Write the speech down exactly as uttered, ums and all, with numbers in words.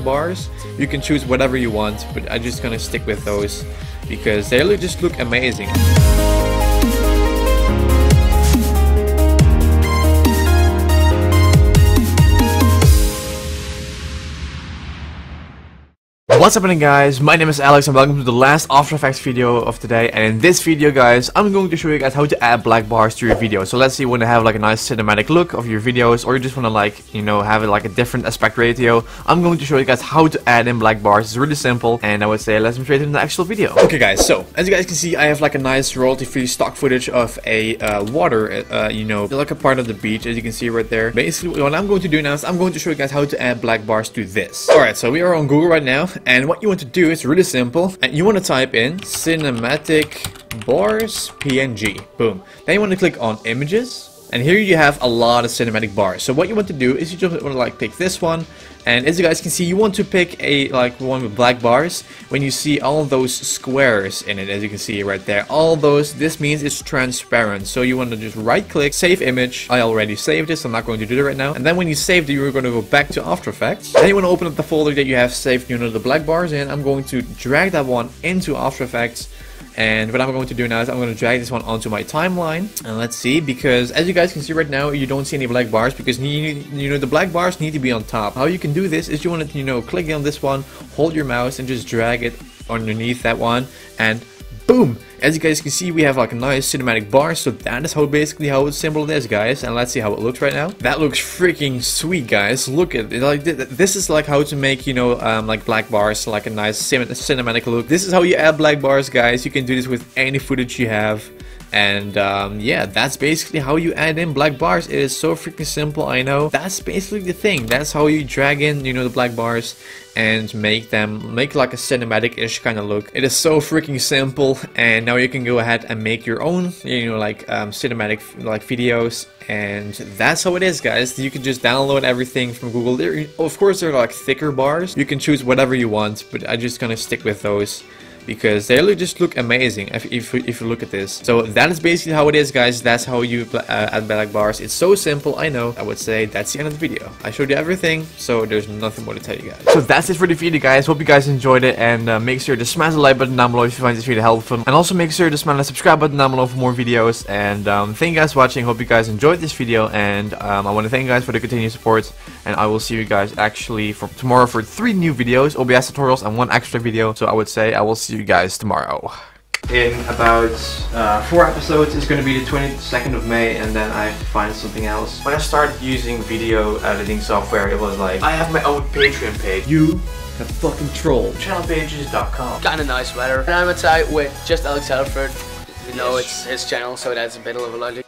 bars. You can choose whatever you want, but I'm just gonna stick with those because they just look amazing. What's happening, guys? My name is Alex and welcome to the last After Effects video of today. And in this video, guys, I'm going to show you guys how to add black bars to your video. So let's say you want to have like a nice cinematic look of your videos, or you just want to like, you know, have it like a different aspect ratio. I'm going to show you guys how to add in black bars. It's really simple, and I would say let's straight into the actual video. Okay, guys, so as you guys can see, I have like a nice royalty-free stock footage of a uh, water, uh, you know, like a part of the beach, as you can see right there. Basically, what I'm going to do now is I'm going to show you guys how to add black bars to this. All right, so we are on Google right now. And what you want to do is really simple, and you want to type in cinematic bars P N G. Boom. Then you want to click on images, and here you have a lot of cinematic bars. So what you want to do is you just want to like pick this one, and as you guys can see, you want to pick a like one with black bars when you see all those squares in it, as you can see right there. All those, this means it's transparent. So you want to just right click, save image. I already saved this, so I'm not going to do that right now. And then when you save it, you're going to go back to After Effects. Then you want to open up the folder that you have saved, you know, the black bars in. I'm going to drag that one into After Effects. And what I'm going to do now is I'm going to drag this one onto my timeline, and let's see, because as you guys can see right now, you don't see any black bars because you, you know the black bars need to be on top. How you can do this is you want to, you know, click on this one, hold your mouse, and just drag it underneath that one, and boom! As you guys can see, we have like a nice cinematic bar. So that is how basically how it's simple it is, guys. And let's see how it looks right now. That looks freaking sweet, guys. Look at it. Like this is like how to make, you know, um, like black bars like a nice cin cinematic look. This is how you add black bars, guys. You can do this with any footage you have. And um, yeah, that's basically how you add in black bars. It is so freaking simple, I know. That's basically the thing. That's how you drag in, you know, the black bars and make them make like a cinematic-ish kind of look. It is so freaking simple. And now you can go ahead and make your own, you know, like um, cinematic like videos. And that's how it is, guys. You can just download everything from Google. There, of course, there are like thicker bars. You can choose whatever you want, but I'm just gonna stick with those, because they just look amazing if, if, if you look at this. So that is basically how it is, guys. That's how you uh, add black bars. It's so simple, I know. I would say that's the end of the video. I showed you everything, so there's nothing more to tell you guys. So that's it for the video, guys. Hope you guys enjoyed it, and uh, make sure to smash the like button down below if you find this video helpful. And also make sure to smash the subscribe button down below for more videos. And um, thank you guys for watching. Hope you guys enjoyed this video, and um, I want to thank you guys for the continued support. And I will see you guys actually for tomorrow for three new videos, O B S tutorials, and one extra video. So I would say I will see you guys tomorrow. In about uh, four episodes, it's going to be the twenty-second of May, and then I find something else. When I started using video editing software, it was like, I have my own Patreon page. You, a fucking troll. Channel pages dot com. Got a nice weather, and I'm outside with just Alex Halford. You know, yes. It's his channel, so that's a bit of a logic.